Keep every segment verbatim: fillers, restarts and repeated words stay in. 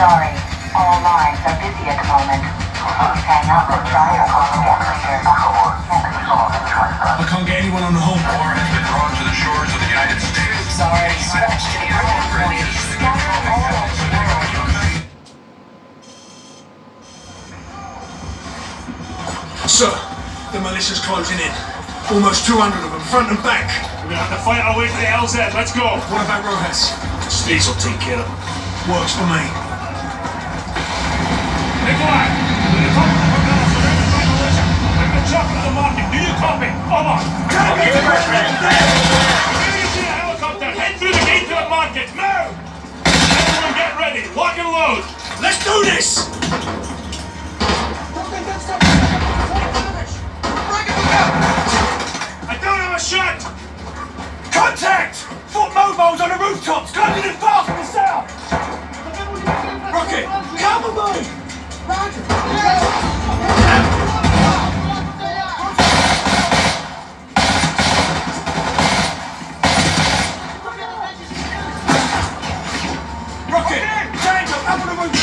Sorry, all lines are busy at the moment. Please hang up and try your call again later. I can't get anyone on the Cold War has been drawn to the shores of the United States. Sorry, stretch to the current point. Scatter all over the world. So, the militia's closing in. Almost two hundred of them, front and back. We're gonna have to fight our way to the L Z. Let's go. What about Rojas? Steve's will take care of him. Works for me. Nikolai, we're the top of the hotel, so there's a militia. Bring the chopper to the market. Do you copy? Over. Come get the British. Here you see a helicopter. Head through the gate to the market. Now! Everyone get ready. Lock and load. Let's do this! I don't have a shot! Contact! Foot mobiles on the rooftops! Closing in fast from the south! Rocket! Cover me! Roger! Yeah. Rocket! Tango! Up on the roof!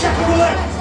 Check the left!